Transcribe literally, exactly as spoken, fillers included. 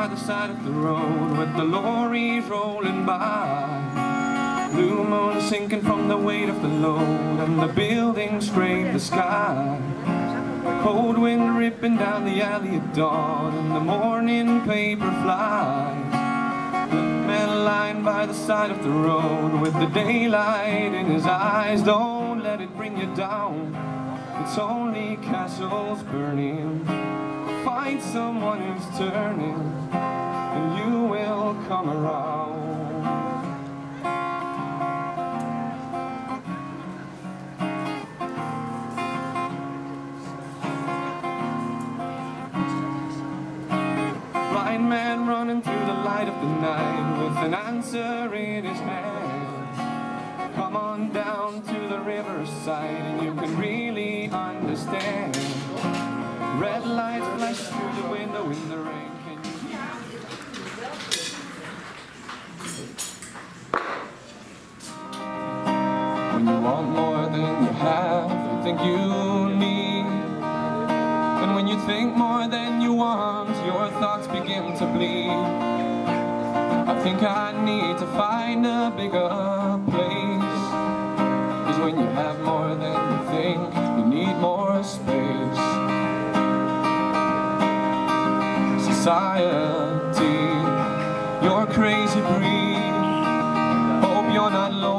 by the side of the road with the lorries rolling by. Blue moon sinking from the weight of the load, and the buildings scrape the sky. Cold wind ripping down the alley at dawn, and the morning paper flies. Man lying by the side of the road with the daylight in his eyes. Don't let it bring you down, it's only castles burning. Find someone who's turning, and you will come around. Blind man running through the light of the night with an answer in his hand. Come on down to the riverside, and you can really understand. Red lights flash through the window in the rain. Can you... When you want more than you have, you think you need. And when you think more than you want, your thoughts begin to bleed. I think I need to find a bigger place. Cause when you have more than you think, you need more space. Society, you're a crazy breed. Hope you're not lonely.